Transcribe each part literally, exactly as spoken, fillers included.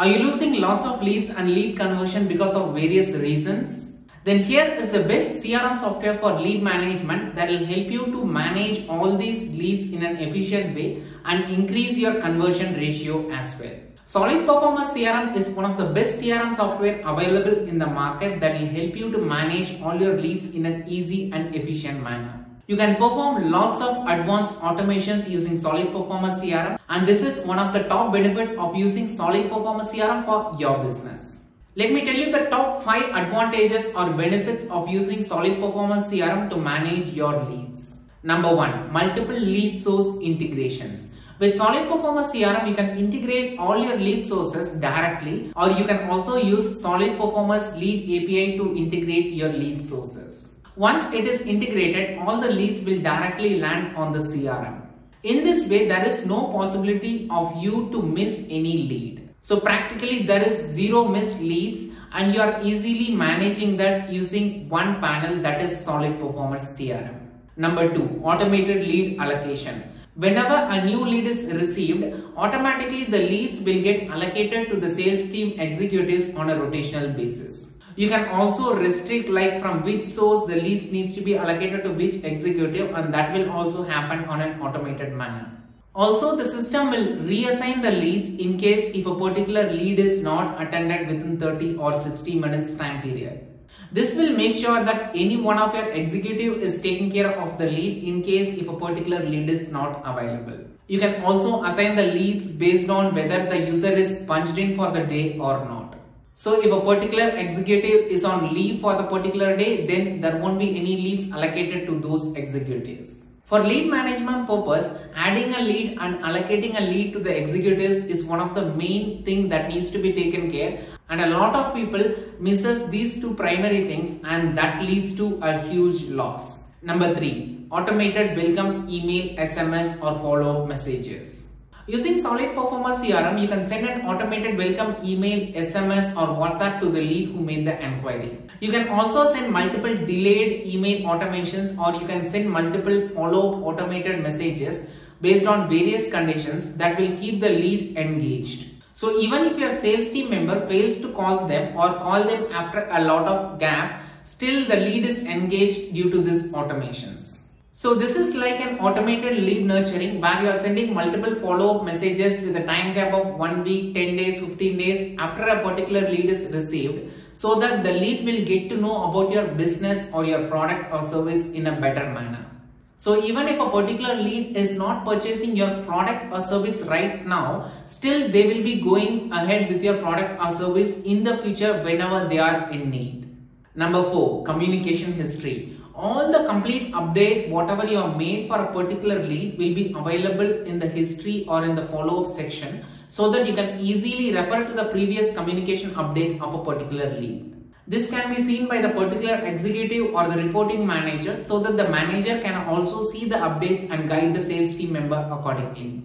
Are you losing lots of leads and lead conversion because of various reasons? Then here is the best C R M software for lead management that will help you to manage all these leads in an efficient way and increase your conversion ratio as well. Solid Performers C R M is one of the best C R M software available in the market that will help you to manage all your leads in an easy and efficient manner. You can perform lots of advanced automations using Solid Performers C R M, and this is one of the top benefits of using Solid Performers C R M for your business. Let me tell you the top five advantages or benefits of using Solid Performers C R M to manage your leads. Number one, multiple lead source integrations. With Solid Performers C R M, you can integrate all your lead sources directly, or you can also use Solid Performers Lead A P I to integrate your lead sources. Once it is integrated, all the leads will directly land on the C R M. In this way, there is no possibility of you to miss any lead. So practically there is zero missed leads, and you are easily managing that using one panel, that is Solid Performers C R M. Number two, automated lead allocation. Whenever a new lead is received, automatically the leads will get allocated to the sales team executives on a rotational basis. You can also restrict like from which source the leads needs to be allocated to which executive, and that will also happen on an automated manner. Also, the system will reassign the leads in case if a particular lead is not attended within thirty or sixty minutes time period. This will make sure that any one of your executive is taking care of the lead in case if a particular lead is not available. You can also assign the leads based on whether the user is punched in for the day or not. So if a particular executive is on leave for the particular day, then there won't be any leads allocated to those executives. For lead management purpose, adding a lead and allocating a lead to the executives is one of the main thing that needs to be taken care. And a lot of people misses these two primary things, and that leads to a huge loss. Number three, automated welcome email, S M S or follow-up messages. Using Solid Performers C R M, you can send an automated welcome email, S M S or WhatsApp to the lead who made the enquiry. You can also send multiple delayed email automations, or you can send multiple follow-up automated messages based on various conditions that will keep the lead engaged. So even if your sales team member fails to call them or call them after a lot of gap, still the lead is engaged due to these automations. So this is like an automated lead nurturing where you are sending multiple follow-up messages with a time gap of one week, ten days, fifteen days after a particular lead is received, so that the lead will get to know about your business or your product or service in a better manner. So even if a particular lead is not purchasing your product or service right now, still they will be going ahead with your product or service in the future whenever they are in need. Number four, communication history. All the complete update, whatever you have made for a particular lead, will be available in the history or in the follow-up section, so that you can easily refer to the previous communication update of a particular lead. This can be seen by the particular executive or the reporting manager, so that the manager can also see the updates and guide the sales team member accordingly.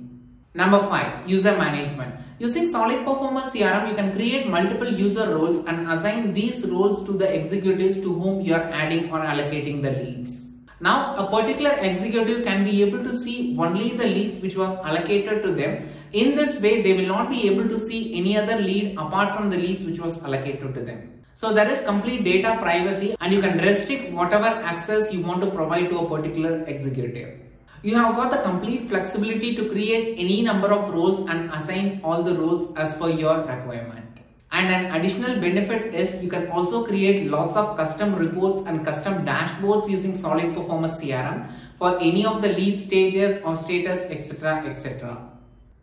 Number five, user management. Using Solid Performers C R M, you can create multiple user roles and assign these roles to the executives to whom you are adding or allocating the leads. Now, a particular executive can be able to see only the leads which was allocated to them. In this way, they will not be able to see any other lead apart from the leads which was allocated to them. So there is complete data privacy, and you can restrict whatever access you want to provide to a particular executive. You have got the complete flexibility to create any number of roles and assign all the roles as per your requirement. And an additional benefit is you can also create lots of custom reports and custom dashboards using Solid Performers C R M for any of the lead stages or status, et cetera, et cetera.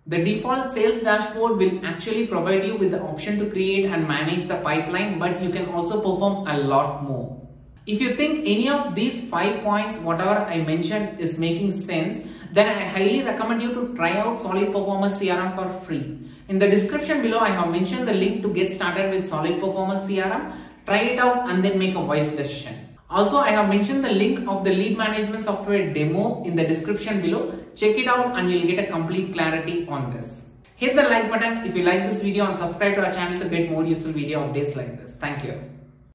The default sales dashboard will actually provide you with the option to create and manage the pipeline, but you can also perform a lot more. If you think any of these five points, whatever I mentioned, is making sense, then I highly recommend you to try out Solid Performers C R M for free. In the description below, I have mentioned the link to get started with Solid Performers C R M. Try it out and then make a wise decision. Also, I have mentioned the link of the lead management software demo in the description below. Check it out and you'll get a complete clarity on this. Hit the like button if you like this video, and subscribe to our channel to get more useful video updates like this. Thank you.